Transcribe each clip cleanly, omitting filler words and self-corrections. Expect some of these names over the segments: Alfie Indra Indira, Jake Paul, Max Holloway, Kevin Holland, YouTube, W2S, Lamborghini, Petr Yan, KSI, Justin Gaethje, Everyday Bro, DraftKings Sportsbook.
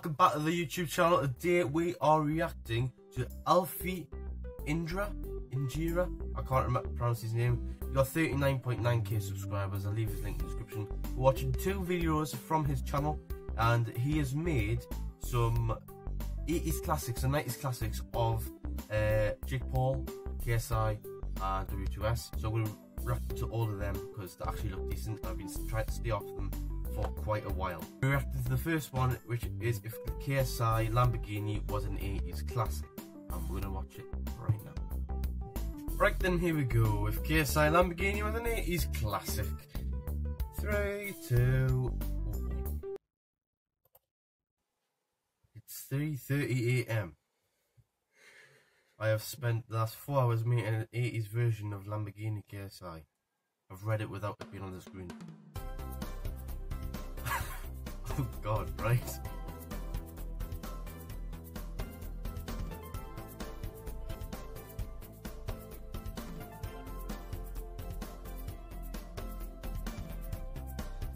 welcome back to the YouTube channel. Today we are reacting to Alfie Indra. I can't pronounce his name. He's got 39.9k subscribers. I'll leave his link in the description. We're watching two videos from his channel, and he has made some 80s classics and 90s classics of Jake Paul, KSI, and W2S. So we'll react to all of them because they actually look decent. I've been trying to stay off them for quite a while. We reacted to the first one, which is if the KSI Lamborghini was an 80s classic, and we're gonna watch it right now. Right then, here we go. If KSI Lamborghini was an 80s classic. 3, 2, 1. It's 3:30 a.m. I have spent the last 4 hours making an 80s version of Lamborghini KSI. I've read it without it being on the screen. Oh God, right?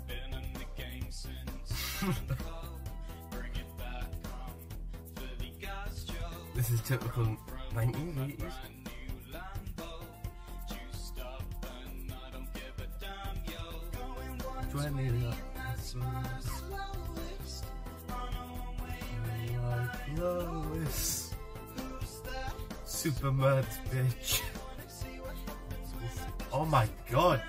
Been in the game since bring it back home for the guys Joe. This is typical 1980s. Lois, Superman's bitch. Oh my God.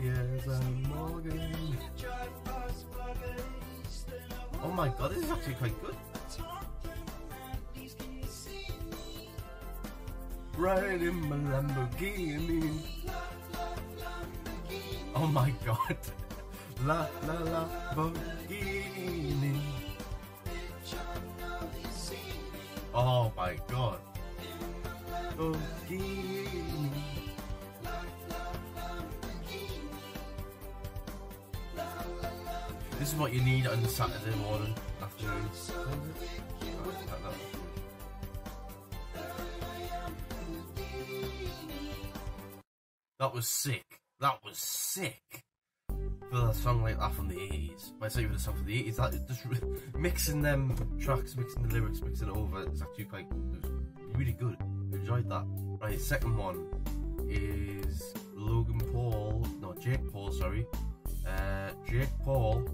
Yes, I'm Morgan. Oh my God, this is actually quite good. Riding in my Lamborghini. Oh my God. La la la Lamborghini. Oh my God. Lamborghini. This is what you need on Saturday morning afternoon. That was sick. That was sick. A song like that from the 80s. When I say with a song from the 80s, that is just mixing them tracks, mixing the lyrics, mixing it over. It's actually quite really good. I enjoyed that. Right, second one is Jake Paul. Jake Paul.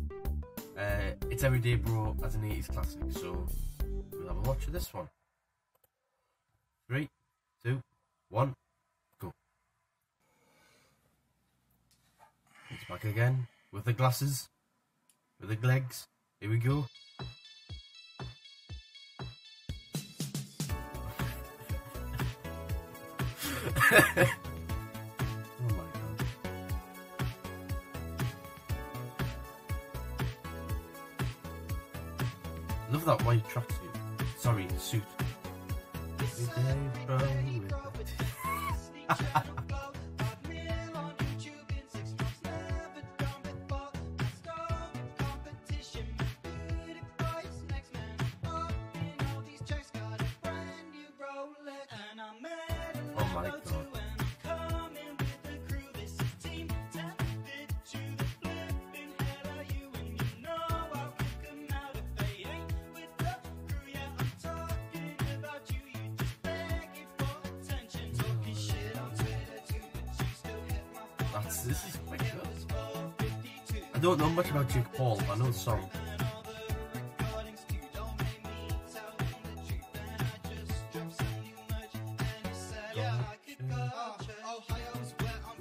It's Everyday Bro as an 80s classic. So we'll have a watch of this one. 3, 2, 1. It's back again with the glasses, with the legs. Here we go. Oh my God. Love that white tracksuit. Sorry, suit. Oh my God. This is quite good. I don't know much about Jake Paul, but I know the song.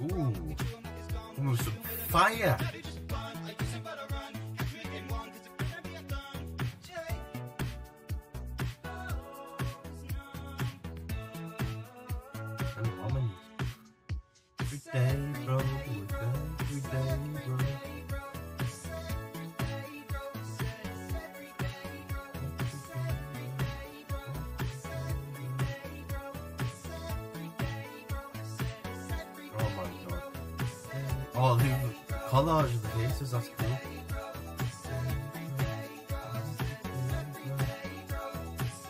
Ooh, almost some fire. And harmony. Everyday bro, everyday bro. Oh, the collage of the faces, that's cool.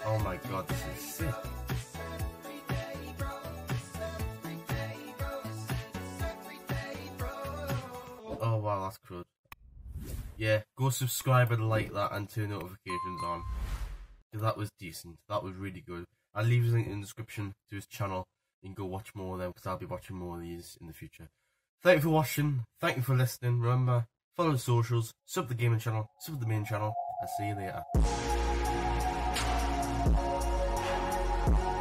Oh my God, this is sick. Oh wow, that's cool. yeah, go subscribe and like that and turn notifications on. That was decent. That was really good. I'll leave his link in the description to his channel. You can go watch more of them because I'll be watching more of these in the future. Thank you for watching. Thank you for listening. Remember, follow the socials, sub the gaming channel, sub the main channel. I'll see you later.